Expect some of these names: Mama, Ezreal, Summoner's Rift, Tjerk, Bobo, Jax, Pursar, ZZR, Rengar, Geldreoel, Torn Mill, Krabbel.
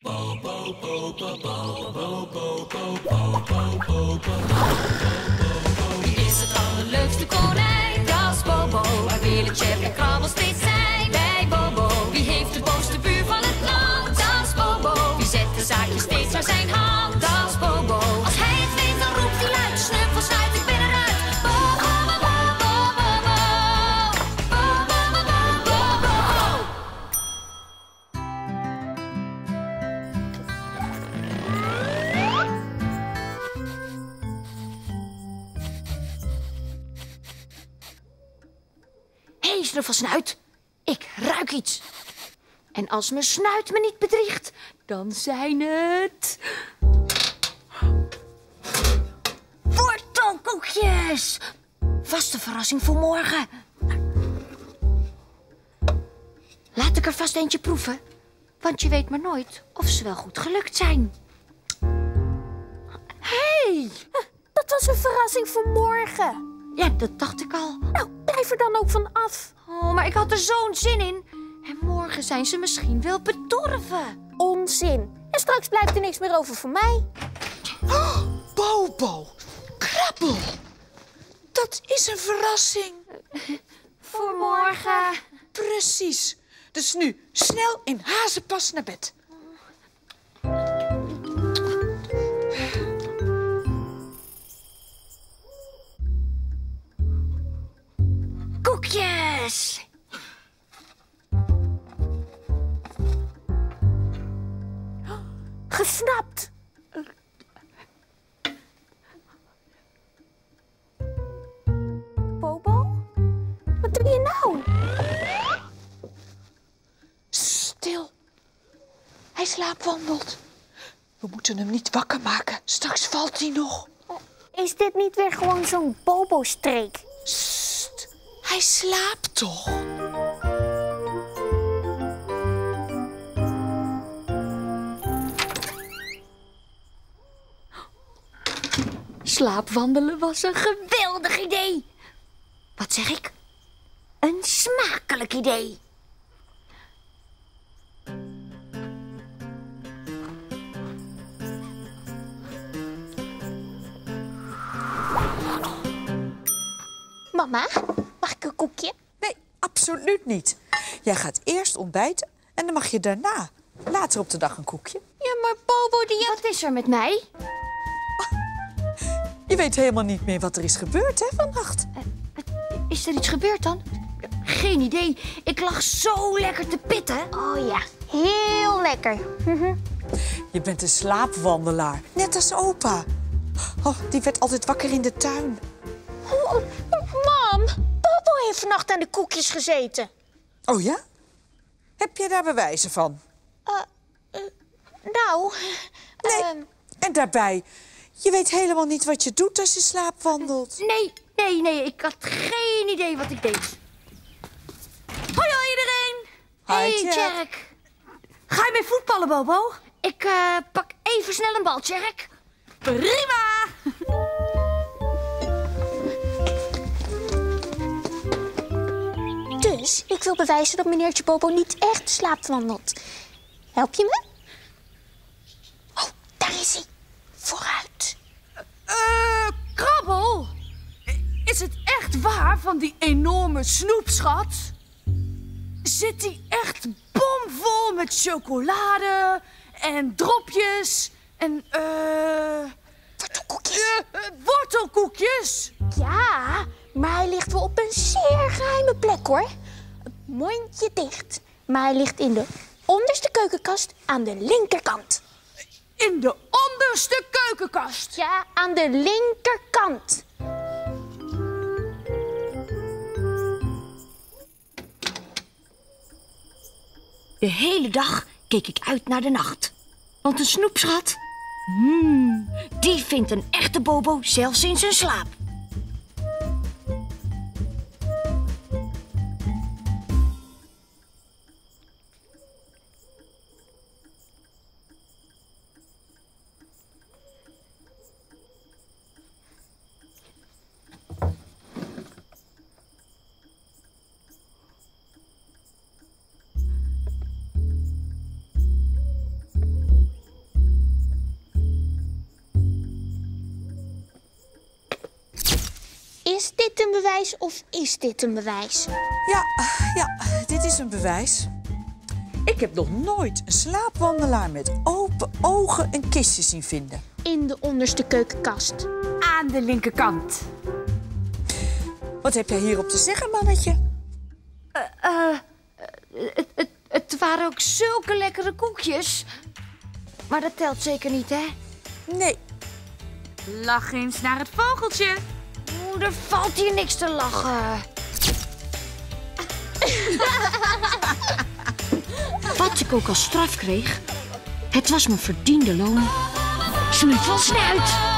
Wie is het allerleukste konijn? Dat is Bobo. Waar willen Tjerk en Krabbel steeds zijn? Bij Bobo. Wie heeft de bovenste buur van het land? Dat is Bobo. Wie zet de zaakjes steeds naar zijn hand? Dat is Bobo. Als hij het weet, dan roept hij luid. Snuffel, snuit, ik ben eruit. Bobo, Bobo, Bobo, Bobo, Bobo, Bobo, Bobo. Snuffel, snuit, ik ruik iets. En als mijn snuit me niet bedriegt, dan zijn het... wortelkoekjes! Vast een verrassing voor morgen. Laat ik er vast eentje proeven, want je weet maar nooit of ze wel goed gelukt zijn. Hey, dat was een verrassing voor morgen. Ja, dat dacht ik al. Nou, blijf er dan ook van af. Oh, maar ik had er zo'n zin in. En morgen zijn ze misschien wel bedorven. Onzin. En straks blijft er niks meer over voor mij. Oh, Bobo, Krabbel. Dat is een verrassing. Voor morgen. Precies. Dus nu snel in hazenpas naar bed. Yes. Gesnapt. Bobo, wat doe je nou? Stil. Hij slaapwandelt. We moeten hem niet wakker maken. Straks valt hij nog. Is dit niet weer gewoon zo'n Bobo-streek? Hij slaapt toch? Slaapwandelen was een geweldig idee. Wat zeg ik? Een smakelijk idee. Mama? Een koekje? Nee, absoluut niet. Jij gaat eerst ontbijten en dan mag je daarna later op de dag een koekje. Ja, maar Bobo, wat is er met mij? Je weet helemaal niet meer wat er is gebeurd, hè, vannacht. Is er iets gebeurd dan? Geen idee. Ik lag zo lekker te pitten. Oh ja, heel lekker. Je bent een slaapwandelaar, net als opa. Oh, die werd altijd wakker in de tuin. Oh, mam! Bobo heeft vannacht aan de koekjes gezeten. Oh ja? Heb je daar bewijzen van? Nee, en daarbij, je weet helemaal niet wat je doet als je slaapwandelt. Nee, ik had geen idee wat ik deed. Hoi, iedereen! Hi, Tjerk. Ga je mee voetballen, Bobo? Ik pak even snel een bal, Tjerk. Prima! Dus ik wil bewijzen dat meneertje Bobo niet echt slaapwandelt. Help je me? Oh, daar is hij. Vooruit. Krabbel! Is het echt waar van die enorme snoepschat? Zit die echt bomvol met chocolade en dropjes en wortelkoekjes? Wortelkoekjes? Ja, maar hij ligt wel op een zeer geheime plek, hoor. Mondje dicht. Maar hij ligt in de onderste keukenkast aan de linkerkant. In de onderste keukenkast? Ja, aan de linkerkant. De hele dag keek ik uit naar de nacht. Want een snoepschat, die vindt een echte Bobo zelfs in zijn slaap. Is dit een bewijs of is dit een bewijs? Ja, dit is een bewijs. Ik heb nog nooit een slaapwandelaar met open ogen een kistje zien vinden. In de onderste keukenkast. Aan de linkerkant. Wat heb jij hierop te zeggen, mannetje? Het waren ook zulke lekkere koekjes. Maar dat telt zeker niet, hè? Nee. Lach eens naar het vogeltje. Moeder, valt hier niks te lachen. Wat ik ook als straf kreeg, het was mijn verdiende loon. Snuit van snuit.